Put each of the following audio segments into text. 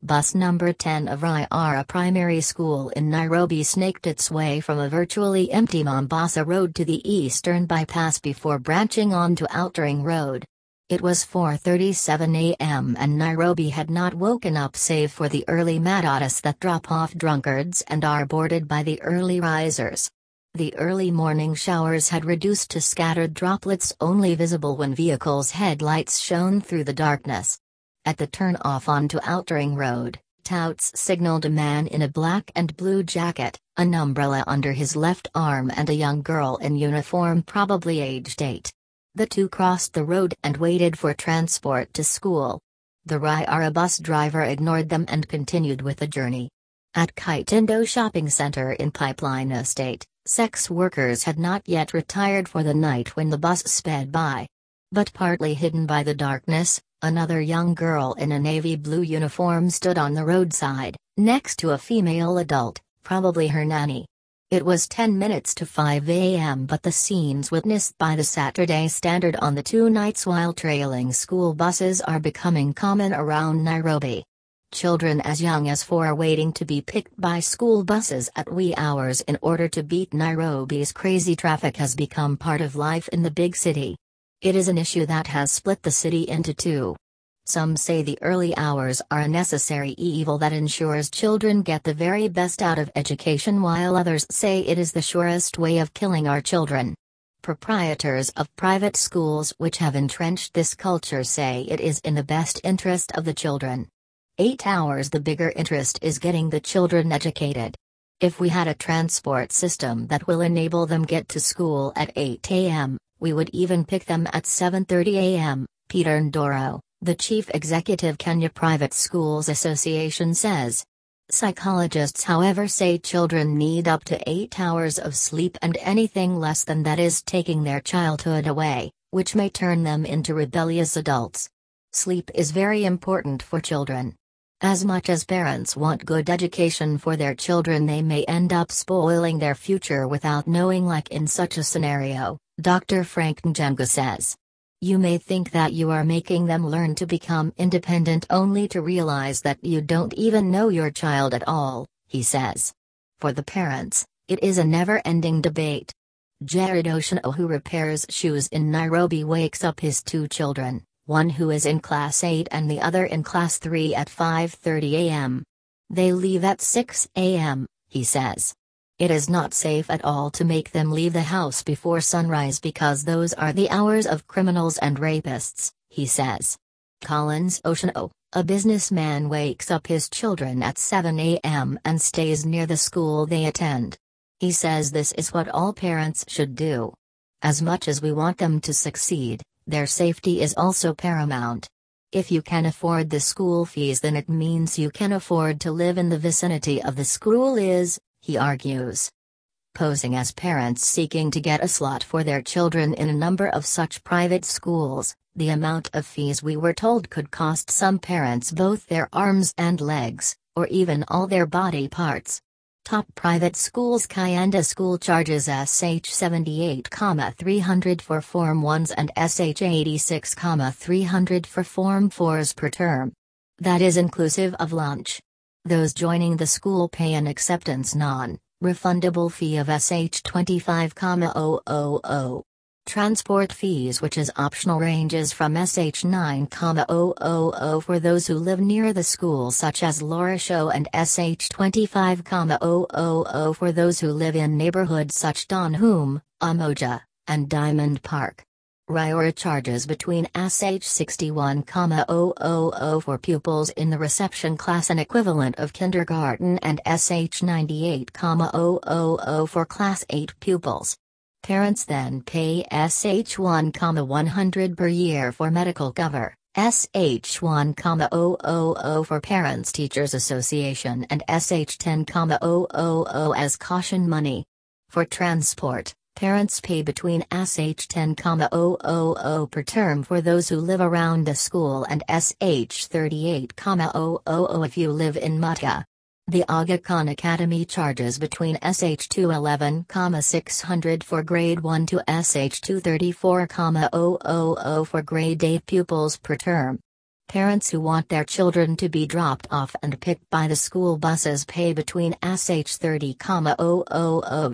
Bus number 10 of Riara Primary School in Nairobi snaked its way from a virtually empty Mombasa Road to the Eastern Bypass before branching onto Outering Road. It was 4:37 a.m. and Nairobi had not woken up save for the early matatas that drop off drunkards and are boarded by the early risers. The early morning showers had reduced to scattered droplets only visible when vehicles' headlights shone through the darkness. At the turn-off onto Outering Road, touts signaled a man in a black and blue jacket, an umbrella under his left arm and a young girl in uniform probably aged 8. The two crossed the road and waited for transport to school. The Riara bus driver ignored them and continued with the journey. At Kitindo Shopping Center in Pipeline Estate, sex workers had not yet retired for the night when the bus sped by. But partly hidden by the darkness, another young girl in a navy blue uniform stood on the roadside, next to a female adult, probably her nanny. It was 10 minutes to 5 a.m. but the scenes witnessed by the Saturday Standard on the two nights while trailing school buses are becoming common around Nairobi. Children as young as 4 are waiting to be picked by school buses at wee hours in order to beat Nairobi's crazy traffic has become part of life in the big city. It is an issue that has split the city into two. Some say the early hours are a necessary evil that ensures children get the very best out of education, while others say it is the surest way of killing our children. Proprietors of private schools which have entrenched this culture say it is in the best interest of the children. 8 hours the bigger interest is getting the children educated. If we had a transport system that will enable them get to school at 8 a.m., we would even pick them at 7:30 a.m., Peter Ndoro, the chief executive Kenya Private Schools Association says. Psychologists however say children need up to 8 hours of sleep, and anything less than that is taking their childhood away, which may turn them into rebellious adults. Sleep is very important for children. As much as parents want good education for their children, they may end up spoiling their future without knowing, like in such a scenario, Dr. Frank Njenga says. You may think that you are making them learn to become independent, only to realize that you don't even know your child at all, he says. For the parents, it is a never-ending debate. Jared Oshino, who repairs shoes in Nairobi, wakes up his two children, one who is in class 8 and the other in class 3, at 5:30 a.m. They leave at 6 a.m., he says. It is not safe at all to make them leave the house before sunrise, because those are the hours of criminals and rapists, he says. Collins Oceano, a businessman, wakes up his children at 7 a.m. and stays near the school they attend. He says this is what all parents should do. As much as we want them to succeed, their safety is also paramount. If you can afford the school fees, then it means you can afford to live in the vicinity of the school is, he argues. Posing as parents seeking to get a slot for their children in a number of such private schools, the amount of fees we were told could cost some parents both their arms and legs, or even all their body parts. Top private schools. Kianda School charges Sh $78,300 for Form 1s and Sh $86,300 for Form 4s per term. That is inclusive of lunch. Those joining the school pay an acceptance non-refundable fee of Sh $25,000. Transport fees, which is optional, ranges from Sh $9,000 for those who live near the school, such as Lorisho, and Sh $25,000 for those who live in neighborhoods such Donholm, Umoja, and Diamond Park. Riara charges between Sh $61,000 for pupils in the reception class, an equivalent of kindergarten, and Sh $98,000 for class 8 pupils. Parents then pay Sh $1,100 per year for medical cover, Sh $1,000 for Parents Teachers Association, and Sh $10,000 as caution money. For transport, parents pay between Sh $10,000 per term for those who live around the school, and Sh $38,000 if you live in Mutka. The Aga Khan Academy charges between Sh $211,600 for grade 1 to Sh $234,000 for grade 8 pupils per term. Parents who want their children to be dropped off and picked by the school buses pay between $30,000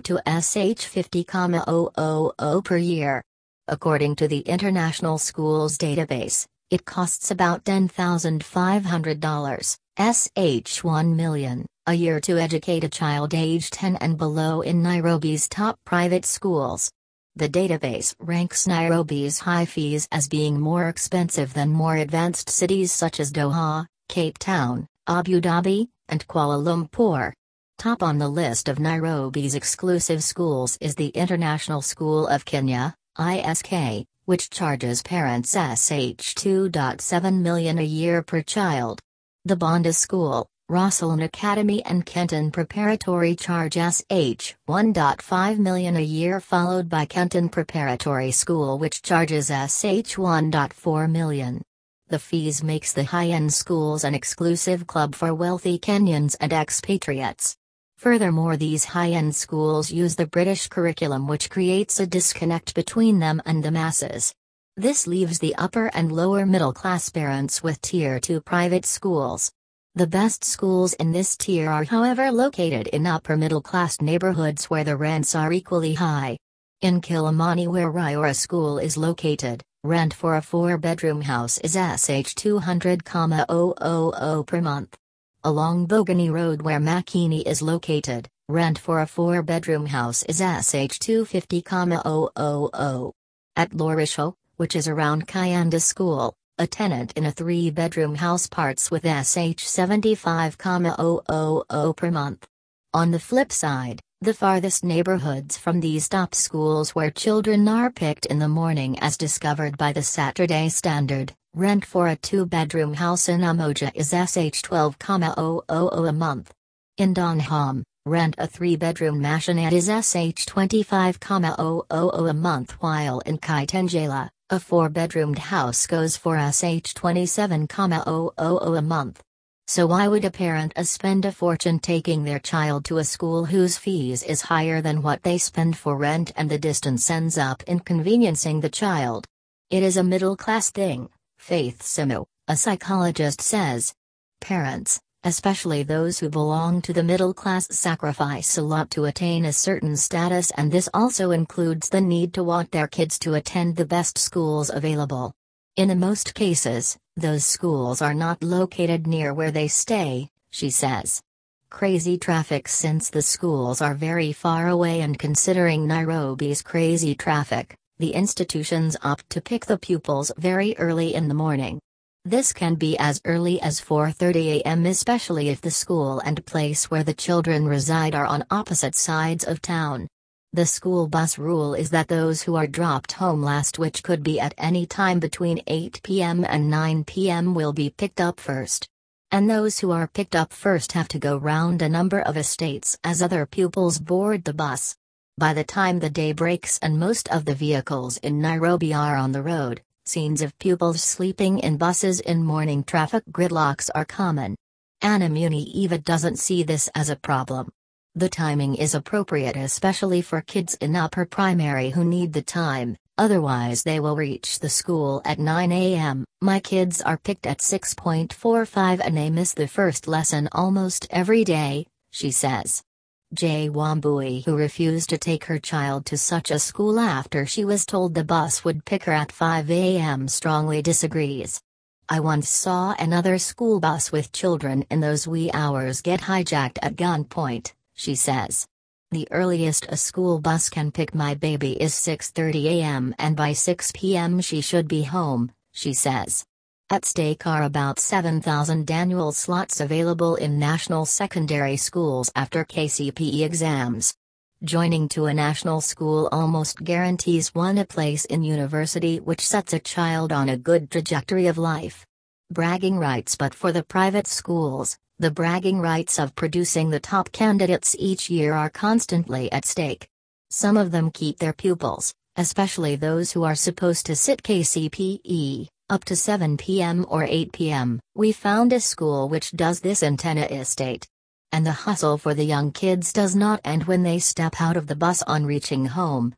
to $50,000 per year. According to the International Schools Database, it costs about $10,500, $1 million, a year to educate a child age 10 and below in Nairobi's top private schools. The database ranks Nairobi's high fees as being more expensive than more advanced cities such as Doha, Cape Town, Abu Dhabi, and Kuala Lumpur. Top on the list of Nairobi's exclusive schools is the International School of Kenya, ISK, which charges parents $2.7 million a year per child. The Banda School, Rosslyn Academy and Kenton Preparatory charge $1.5 million a year, followed by Kenton Preparatory School, which charges $1.4 million. The fees makes the high-end schools an exclusive club for wealthy Kenyans and expatriates. Furthermore, these high-end schools use the British curriculum, which creates a disconnect between them and the masses. This leaves the upper and lower middle-class parents with Tier 2 private schools. The best schools in this tier are however located in upper middle class neighborhoods where the rents are equally high. In Kilimani, where Riara School is located, rent for a 4-bedroom house is $200,000 per month. Along Bongani Road, where Makini is located, rent for a 4-bedroom house is $250,000. At Lorisho, which is around Kianda School, a tenant in a 3-bedroom house parts with $75,000 per month. On the flip side, the farthest neighborhoods from these top schools where children are picked in the morning as discovered by the Saturday Standard, rent for a 2-bedroom house in Umoja is $12,000 a month. In Donholm, rent a 3-bedroom maisonette is $25,000 a month, while in Kitengela, a 4-bedroomed house goes for $27,000 a month. So why would a parent spend a fortune taking their child to a school whose fees is higher than what they spend for rent, and the distance ends up inconveniencing the child? It is a middle-class thing, Faith Simo, a psychologist, says. Parents, especially those who belong to the middle class, sacrifice a lot to attain a certain status, and this also includes the need to want their kids to attend the best schools available. In the most cases, those schools are not located near where they stay, she says. Crazy traffic, since the schools are very far away, and considering Nairobi's crazy traffic, the institutions opt to pick the pupils very early in the morning. This can be as early as 4:30 a.m., especially if the school and place where the children reside are on opposite sides of town. The school bus rule is that those who are dropped home last, which could be at any time between 8 p.m. and 9 p.m., will be picked up first. And those who are picked up first have to go round a number of estates as other pupils board the bus. By the time the day breaks and most of the vehicles in Nairobi are on the road, scenes of pupils sleeping in buses in morning traffic gridlocks are common. Anna Muni Eva doesn't see this as a problem. The timing is appropriate, especially for kids in upper primary who need the time, otherwise they will reach the school at 9 a.m. My kids are picked at 6:45 and they miss the first lesson almost every day, she says. Jay Wambui, who refused to take her child to such a school after she was told the bus would pick her at 5 a.m., strongly disagrees. I once saw another school bus with children in those wee hours get hijacked at gunpoint, she says. The earliest a school bus can pick my baby is 6:30 a.m. and by 6 p.m. she should be home, she says. At stake are about 7,000 annual slots available in national secondary schools after KCPE exams. Joining to a national school almost guarantees one a place in university, which sets a child on a good trajectory of life. Bragging rights. But for the private schools, the bragging rights of producing the top candidates each year are constantly at stake. Some of them keep their pupils, especially those who are supposed to sit KCPE, up to 7 p.m. or 8 p.m. We found a school which does this in Kenya Estate. And the hustle for the young kids does not end when they step out of the bus on reaching home.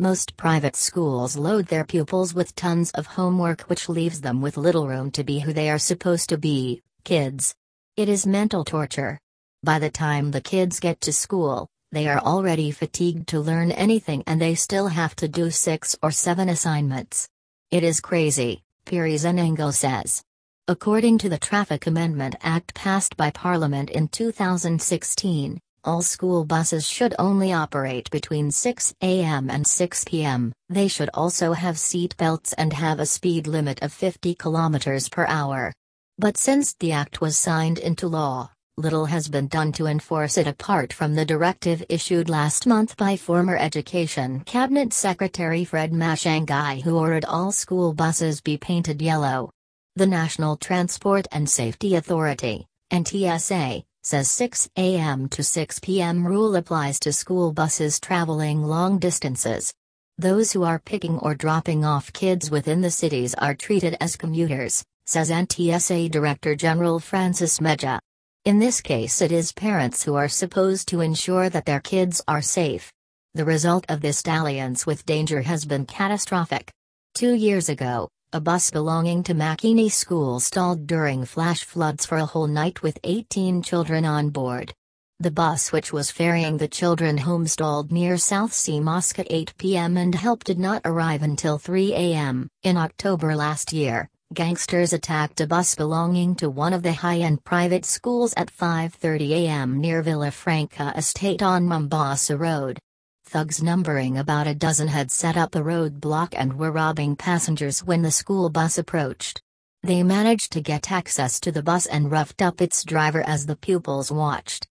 most private schools load their pupils with tons of homework, which leaves them with little room to be who they are supposed to be, kids. It is mental torture. By the time the kids get to school, they are already fatigued to learn anything, and they still have to do 6 or 7 assignments. It is crazy, Pirizenango says. According to the Traffic Amendment Act passed by Parliament in 2016, all school buses should only operate between 6 a.m. and 6 p.m. They should also have seat belts and have a speed limit of 50 km per hour. But since the act was signed into law, little has been done to enforce it apart from the directive issued last month by former Education Cabinet Secretary Fred Mashangai, who ordered all school buses be painted yellow. The National Transport and Safety Authority, NTSA, says 6 a.m. to 6 p.m. rule applies to school buses traveling long distances. Those who are picking or dropping off kids within the cities are treated as commuters, says NTSA Director General Francis Meja. In this case, it is parents who are supposed to ensure that their kids are safe. The result of this dalliance with danger has been catastrophic. 2 years ago, a bus belonging to Makini School stalled during flash floods for a whole night with 18 children on board. The bus which was ferrying the children home stalled near South Sea Mosque at 8 p.m. and help did not arrive until 3 a.m. In October last year, gangsters attacked a bus belonging to one of the high-end private schools at 5:30 a.m. near Villa Franca Estate on Mombasa Road. Thugs numbering about a dozen had set up a roadblock and were robbing passengers when the school bus approached. They managed to get access to the bus and roughed up its driver as the pupils watched.